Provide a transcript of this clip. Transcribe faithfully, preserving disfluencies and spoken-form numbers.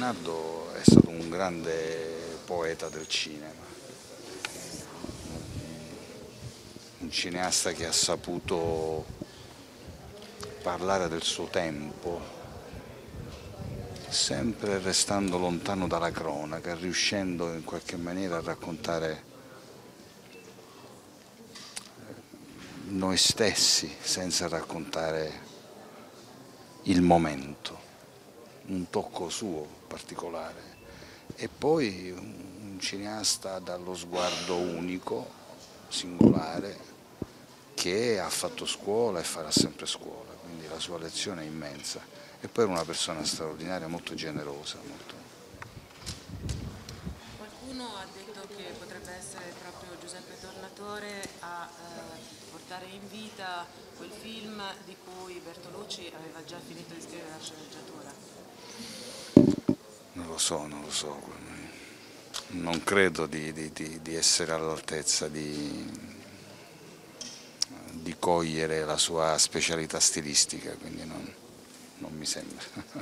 Bernardo è stato un grande poeta del cinema, un cineasta che ha saputo parlare del suo tempo, sempre restando lontano dalla cronaca, riuscendo in qualche maniera a raccontare noi stessi senza raccontare il momento, un tocco suo particolare. E poi un cineasta dallo sguardo unico, singolare, che ha fatto scuola e farà sempre scuola, quindi la sua lezione è immensa. E poi era una persona straordinaria, molto generosa. Molto... Qualcuno ha detto che potrebbe essere proprio Giuseppe Tornatore a eh, portare in vita quel film di cui Bertolucci aveva già finito di scrivere la sceneggiatura. Non lo so, non lo so, non credo di, di, di essere all'altezza di, di cogliere la sua specialità stilistica, quindi non, non mi sembra.